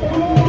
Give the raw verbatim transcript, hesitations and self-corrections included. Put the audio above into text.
Come on.